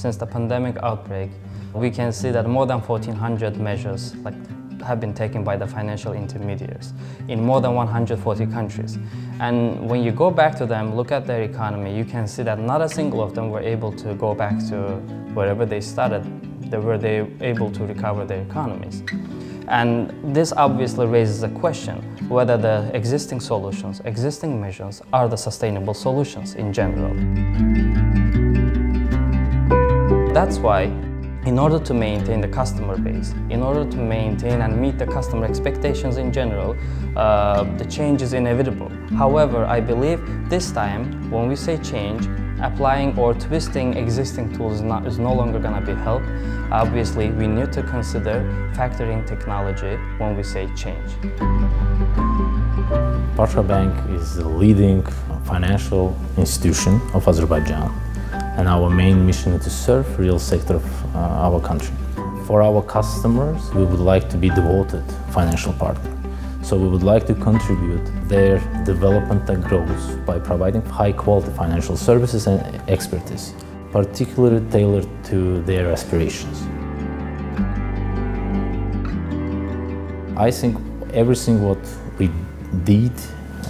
Since the pandemic outbreak, we can see that more than 1,400 measures have been taken by the financial intermediaries in more than 140 countries. And when you go back to them, look at their economy, you can see that not a single of them were able to go back to wherever they started. Were they able to recover their economies? And this obviously raises a question whether the existing solutions, existing measures are the sustainable solutions in general. That's why, in order to maintain the customer base, in order to maintain and meet the customer expectations in general, the change is inevitable. However, I believe this time, when we say change, applying or twisting existing tools is no longer going to be help. Obviously, we need to consider factoring technology when we say change. PASHA Bank is the leading financial institution of Azerbaijan, and our main mission is to serve real sector of our country. For our customers, we would like to be devoted financial partner. So we would like to contribute their development and growth by providing high-quality financial services and expertise, particularly tailored to their aspirations. I think everything what we did,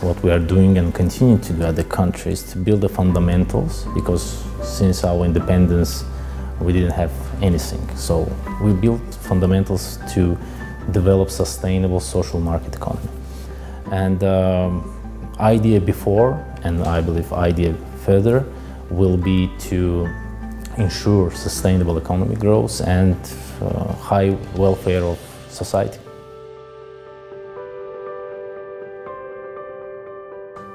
what we are doing and continue to do at the country is to build the fundamentals, because since our independence we didn't have anything. So we built fundamentals to develop sustainable social market economy. And idea before, and I believe idea further, will be to ensure sustainable economic growth and high welfare of society.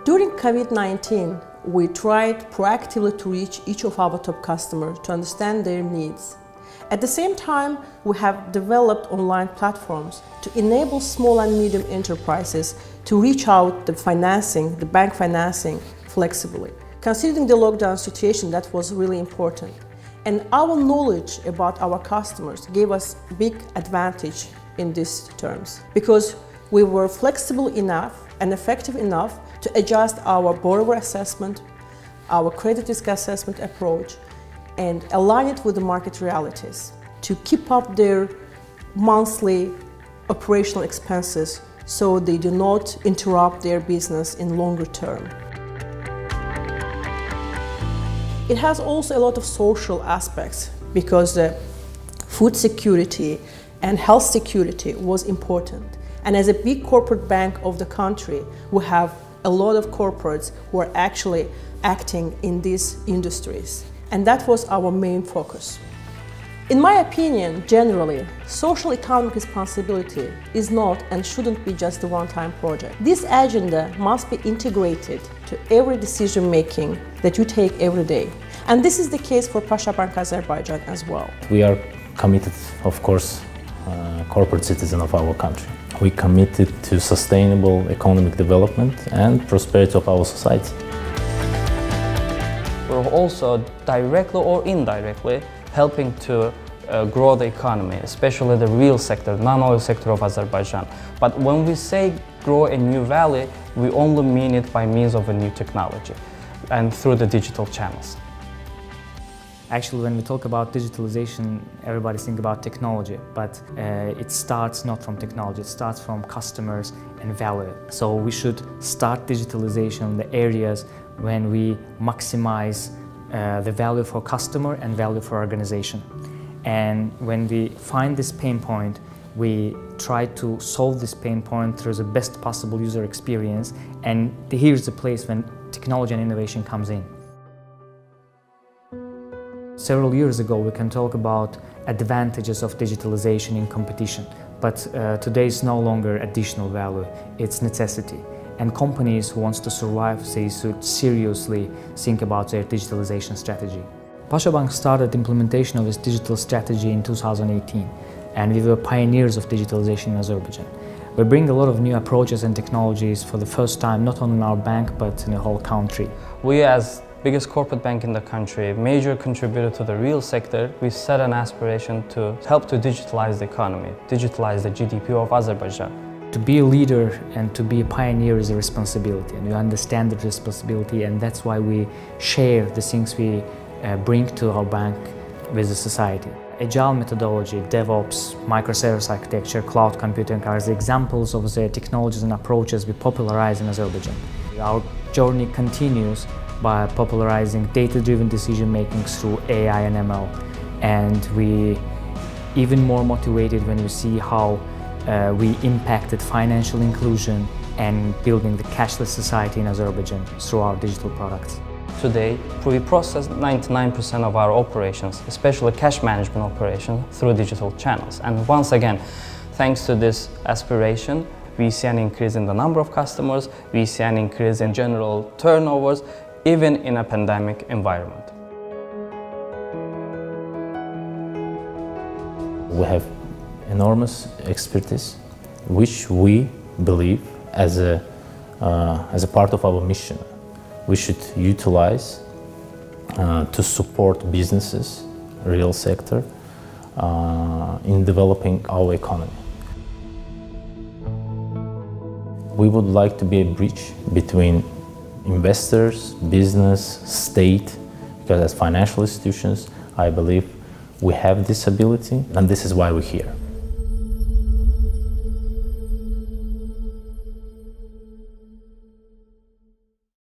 During COVID-19, we tried proactively to reach each of our top customers to understand their needs. At the same time, we have developed online platforms to enable small and medium enterprises to reach out the bank financing flexibly. Considering the lockdown situation, that was really important. And our knowledge about our customers gave us big advantage in these terms, because we were flexible enough and effective enough to adjust our borrower assessment, our credit risk assessment approach, and align it with the market realities to keep up their monthly operational expenses so they do not interrupt their business in longer term. It has also a lot of social aspects, because food security and health security was important. And as a big corporate bank of the country, we have a lot of corporates who are actually acting in these industries. And that was our main focus. In my opinion, generally, social economic responsibility is not and shouldn't be just a one-time project. This agenda must be integrated to every decision-making that you take every day. And this is the case for PASHA Bank Azerbaijan as well. We are committed, of course, corporate citizen of our country. We are committed to sustainable economic development and prosperity of our society. We're also directly or indirectly helping to grow the economy, especially the real sector, non-oil sector of Azerbaijan. But when we say grow a new valley, we only mean it by means of a new technology and through the digital channels. Actually, when we talk about digitalization, everybody thinks about technology, but it starts not from technology, it starts from customers and value. So we should start digitalization in the areas when we maximize the value for customer and value for organization. And when we find this pain point, we try to solve this pain point through the best possible user experience, and here's the place when technology and innovation comes in. Several years ago, we can talk about advantages of digitalization in competition, but today it's no longer additional value, it's necessity. And companies who want to survive, they should seriously think about their digitalization strategy. PASHA Bank started implementation of its digital strategy in 2018, and we were pioneers of digitalization in Azerbaijan. We bring a lot of new approaches and technologies for the first time, not only in our bank, but in the whole country. We, as biggest corporate bank in the country, major contributor to the real sector, we set an aspiration to help to digitalize the economy, digitalize the GDP of Azerbaijan. To be a leader and to be a pioneer is a responsibility, and we understand the responsibility, and that's why we share the things we bring to our bank with the society. Agile methodology, DevOps, microservice architecture, cloud computing are the examples of the technologies and approaches we popularize in Azerbaijan. Our journey continues by popularizing data-driven decision-making through AI and ML. And we even more motivated when we see how we impacted financial inclusion and building the cashless society in Azerbaijan through our digital products. Today, we process 99% of our operations, especially cash management operations, through digital channels. And once again, thanks to this aspiration, we see an increase in the number of customers, we see an increase in general turnovers, even in a pandemic environment. We have enormous expertise, which we believe as a part of our mission, we should utilize to support businesses, real sector, in developing our economy. We would like to be a bridge between investors, business, state, because as financial institutions, I believe we have this ability, and this is why we're here.